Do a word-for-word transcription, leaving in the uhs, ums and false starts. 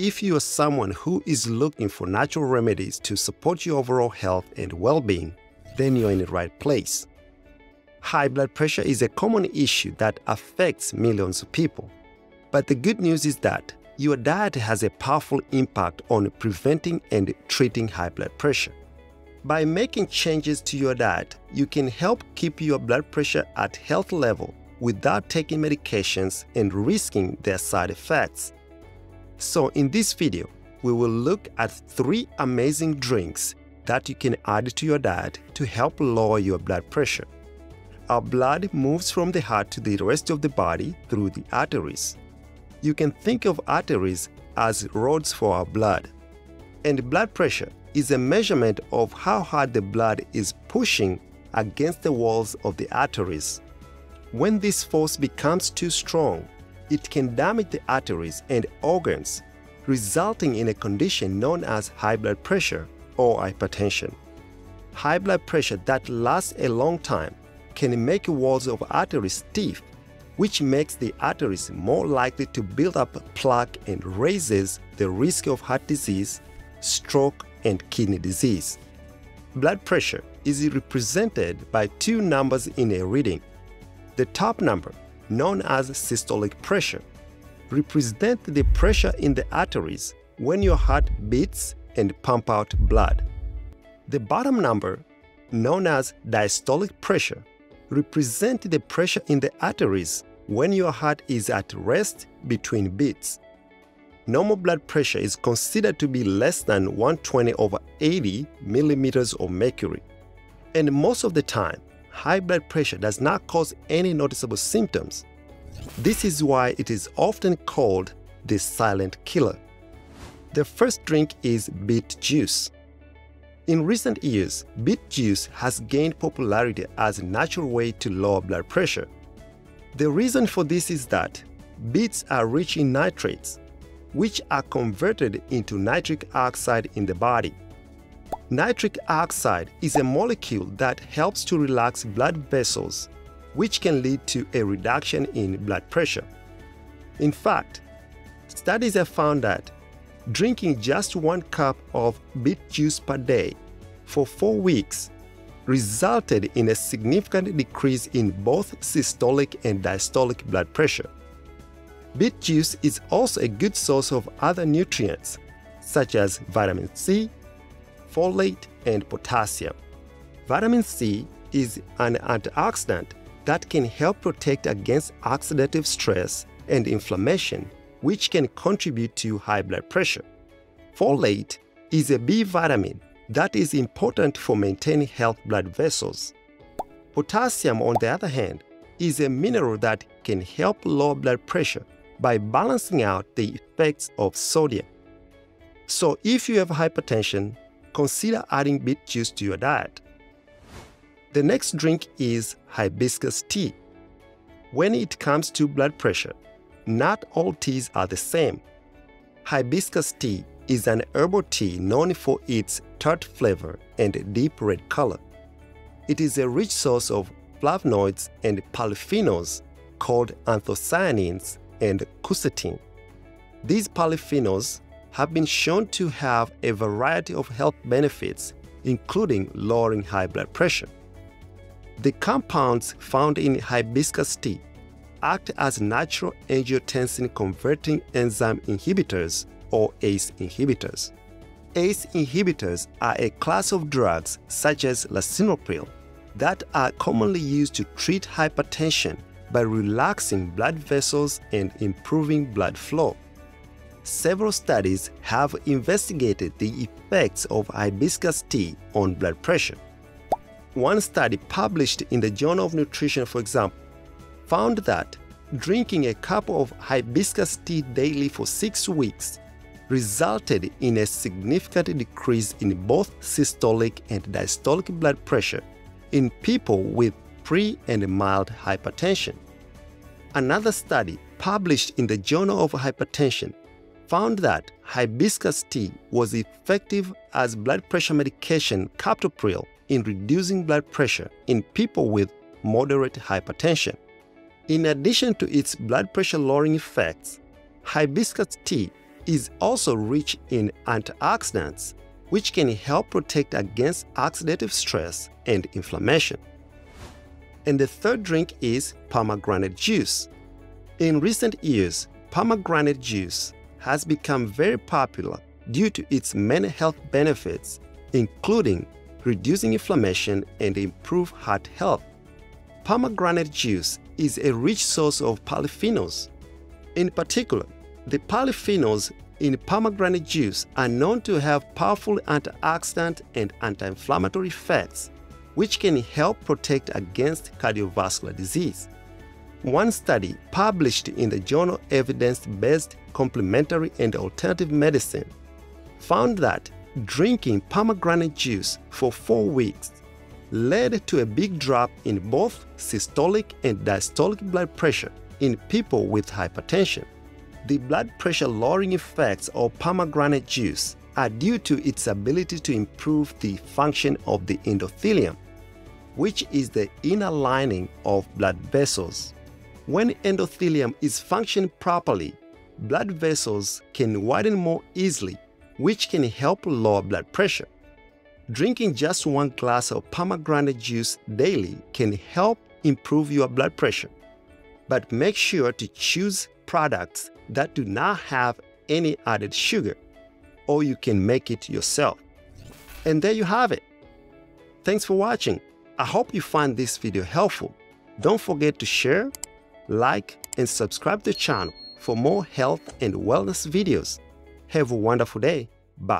if you are someone who is looking for natural remedies to support your overall health and well-being, then you're in the right place. High blood pressure is a common issue that affects millions of people. But the good news is that your diet has a powerful impact on preventing and treating high blood pressure. By making changes to your diet, you can help keep your blood pressure at health level without taking medications and risking their side effects. So in this video, we will look at three amazing drinks that you can add to your diet to help lower your blood pressure. Our blood moves from the heart to the rest of the body through the arteries. You can think of arteries as roads for our blood. And blood pressure is a measurement of how hard the blood is pushing against the walls of the arteries. When this force becomes too strong, it can damage the arteries and organs, resulting in a condition known as high blood pressure or hypertension. High blood pressure that lasts a long time can make walls of arteries stiff, which makes the arteries more likely to build up plaque and raises the risk of heart disease, stroke, and kidney disease. Blood pressure is represented by two numbers in a reading. The top number, known as systolic pressure, represents the pressure in the arteries when your heart beats and pumps out blood. The bottom number, known as diastolic pressure, represent the pressure in the arteries when your heart is at rest between beats. Normal blood pressure is considered to be less than one twenty over eighty millimeters of mercury. And most of the time, high blood pressure does not cause any noticeable symptoms. This is why it is often called the silent killer. The first drink is beet juice. In recent years, beet juice has gained popularity as a natural way to lower blood pressure. The reason for this is that beets are rich in nitrates, which are converted into nitric oxide in the body. Nitric oxide is a molecule that helps to relax blood vessels, which can lead to a reduction in blood pressure. In fact, studies have found that drinking just one cup of beet juice per day for four weeks resulted in a significant decrease in both systolic and diastolic blood pressure. Beet juice is also a good source of other nutrients, such as vitamin C, folate, and potassium. Vitamin C is an antioxidant that can help protect against oxidative stress and inflammation, which can contribute to high blood pressure. Folate is a B vitamin that is important for maintaining healthy blood vessels. Potassium, on the other hand, is a mineral that can help lower blood pressure by balancing out the effects of sodium. So if you have hypertension, consider adding beet juice to your diet. The next drink is hibiscus tea. When it comes to blood pressure, not all teas are the same. Hibiscus tea is an herbal tea known for its tart flavor and deep red color. It is a rich source of flavonoids and polyphenols called anthocyanins and quercetin. These polyphenols have been shown to have a variety of health benefits, including lowering high blood pressure. The compounds found in hibiscus tea act as natural angiotensin-converting enzyme inhibitors, or A C E inhibitors. A C E inhibitors are a class of drugs such as lisinopril that are commonly used to treat hypertension by relaxing blood vessels and improving blood flow. Several studies have investigated the effects of hibiscus tea on blood pressure. One study published in the Journal of Nutrition, for example, found that drinking a cup of hibiscus tea daily for six weeks resulted in a significant decrease in both systolic and diastolic blood pressure in people with pre- and mild hypertension. Another study published in the Journal of Hypertension found that hibiscus tea was effective as blood pressure medication captopril in reducing blood pressure in people with moderate hypertension. In addition to its blood pressure lowering effects, hibiscus tea is also rich in antioxidants, which can help protect against oxidative stress and inflammation. And the third drink is pomegranate juice. In recent years, pomegranate juice has become very popular due to its many health benefits, including reducing inflammation and improve heart health. Pomegranate juice is a rich source of polyphenols. In particular, the polyphenols in pomegranate juice are known to have powerful antioxidant and anti-inflammatory effects, which can help protect against cardiovascular disease. One study published in the journal Evidence-Based Complementary and Alternative Medicine found that drinking pomegranate juice for four weeks led to a big drop in both systolic and diastolic blood pressure in people with hypertension. The blood pressure-lowering effects of pomegranate juice are due to its ability to improve the function of the endothelium, which is the inner lining of blood vessels. When endothelium is functioning properly, blood vessels can widen more easily, which can help lower blood pressure. Drinking just one glass of pomegranate juice daily can help improve your blood pressure. But make sure to choose products that do not have any added sugar, or you can make it yourself. And there you have it. Thanks for watching. I hope you find this video helpful. Don't forget to share, like, and subscribe to the channel for more health and wellness videos. Have a wonderful day. Bye.